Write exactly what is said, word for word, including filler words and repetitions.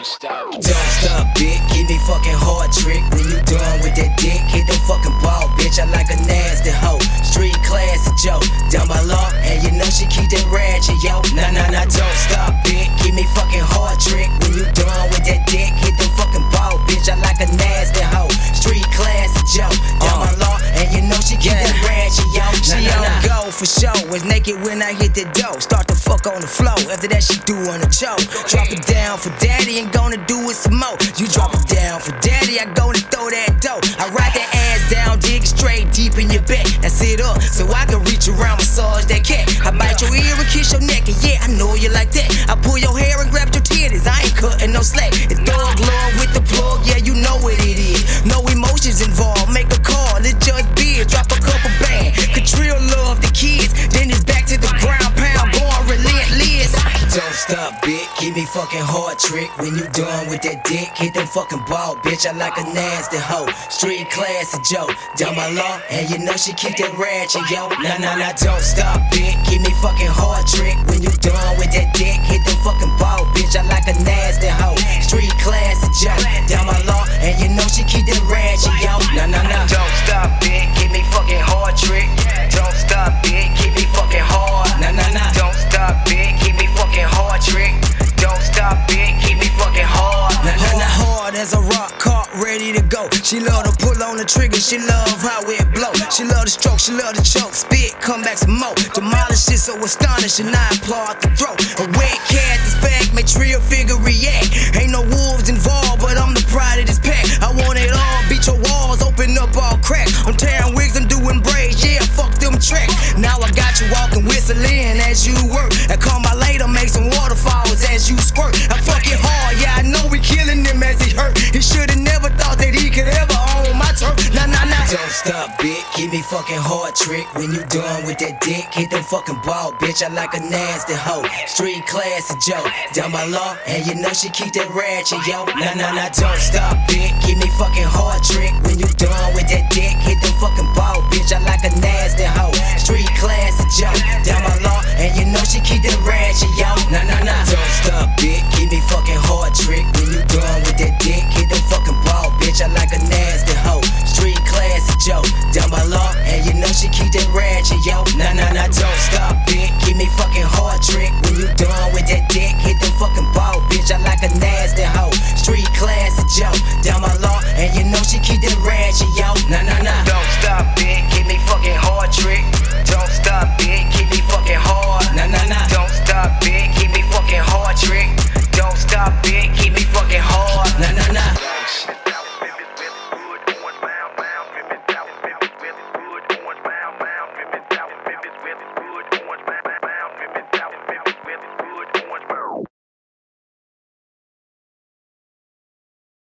don't stop. Don't stop, bitch. Give me fucking hard trick. When you done with that dick, hit the fucking ball, bitch. I like a nasty hoe, street classy Joe, down by law, and you know she keep that ratchet, yo. Nah, nah, nah, don't stop, bitch. Give me fucking hard trick. When you done with that dick, hit the fucking ball, bitch. I like a nasty hoe, street classy Joe, down by law, and you know she keep that ratchet, yo. She on go for show, was naked when I hit the dough. Start the fuck on the floor. After that, she do on the choke. Drop it down for daddy, ain't gonna do it some more. You drop it down for daddy, I gonna throw that dough. I ride that ass down, dig straight deep in your back. Now sit up so I can reach around, massage that cat. I bite your ear and kiss your neck, and yeah, I know you like that. I pull your hair and grab your titties, I ain't cutting no slack. It's thug love with the plug, yeah, you know what it is. No emotions involved, make a call, it just be. Drop a couple bands, Catrill love the kids, then it's back to the ground pound, going relentless. Don't stop, bitch. Give me fucking hard trick. When you done with that dick, hit the fucking ball, bitch. I like a nasty hoe, street classy Joe, down by law, and you know she keep that ratchet, yo. Nah, nah, nah, don't stop, bitch. Give me fucking hard trick. When you done with that dick, hit the fucking ball, bitch. I like a nasty hoe, street classy Joe, down by law, and you know she keep that ratchet, yo. Nah, nah, nah, don't stop, bitch. Give me fucking hard trick. Don't stop, bitch. Give me fucking hard. Nah, nah, nah, don't stop, bitch. Give me fucking hard trick. Don't stop, bitch, keep me fucking hard. Nah, nah, nah, hard as a rock, caught, ready to go. She love to pull on the trigger, she love how it blow. She love the stroke, she love the choke, spit, come back some more. Demolish shit so astonishing, I applaud the throat. A wet cat, this fact, make real figure react. Ain't no wolves involved, but I'm the pride of this pack. I want it all, beat your walls, open up all cracks. I'm tearing wigs, I'm doing braids, yeah, fuck them tracks. Now I got you walking, whistling as you work. And call my later, make some waterfalls as you You squirt. I fuck it hard, yeah, I know we killing him as he hurt. He shoulda never thought that he could ever own my turf. Nah, nah, nah. Don't stop, bitch. Give me fucking hard trick. When you done with that dick, hit the fucking ball, bitch. I like a nasty hoe, street classy Joe, down by law, and you know she keep that ratchet, yo. Nah, nah, nah. Don't stop, bitch. Give me fucking hard trick. When you